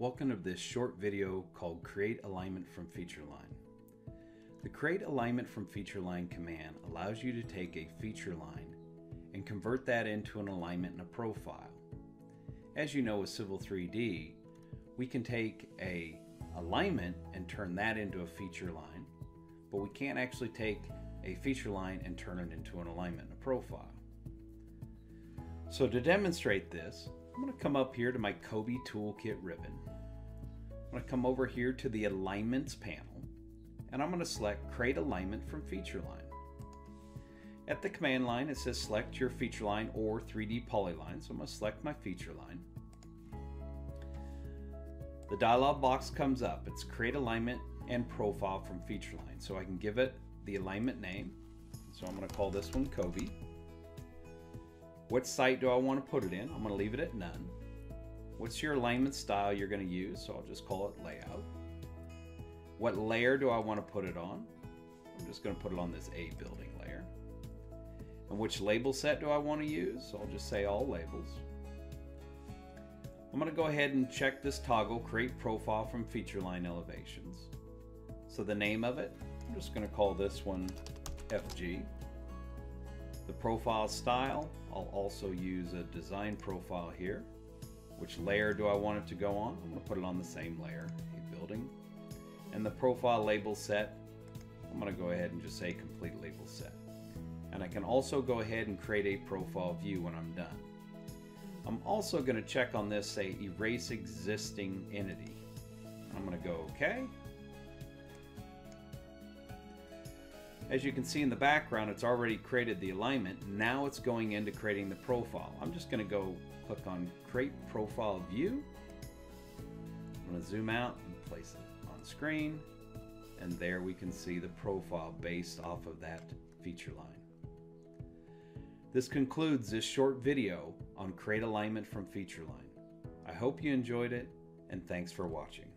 Welcome to this short video called Create Alignment from Feature Line. The Create Alignment from Feature Line command allows you to take a feature line and convert that into an alignment in a profile. As you know, with Civil 3D, we can take a alignment and turn that into a feature line, but we can't actually take a feature line and turn it into an alignment in a profile. So to demonstrate this, I'm going to come up here to my Kobi Toolkit ribbon. I'm going to come over here to the Alignments panel, and I'm going to select Create Alignment from Feature Line. At the command line, it says select your feature line or 3D polyline, so I'm going to select my feature line. The dialog box comes up. It's Create Alignment and Profile from Feature Line, so I can give it the alignment name. So I'm going to call this one Kobi. What site do I want to put it in? I'm going to leave it at none. What's your alignment style you're going to use? So I'll just call it layout. What layer do I want to put it on? I'm just going to put it on this A building layer. And which label set do I want to use? So I'll just say all labels. I'm going to go ahead and check this toggle, Create Profile from Feature Line Elevations. So the name of it, I'm just going to call this one FG. The profile style, I'll also use a design profile here. Which layer do I want it to go on? I'm going to put it on the same layer, a building. And the profile label set, I'm going to go ahead and just say complete label set. And I can also go ahead and create a profile view when I'm done. I'm also going to check on this, say erase existing entity. I'm going to go OK. As you can see in the background, it's already created the alignment. Now it's going into creating the profile. I'm just going to go click on Create Profile View. I'm going to zoom out and place it on screen. And there we can see the profile based off of that feature line. This concludes this short video on Create Alignment from Feature Line. I hope you enjoyed it, and thanks for watching.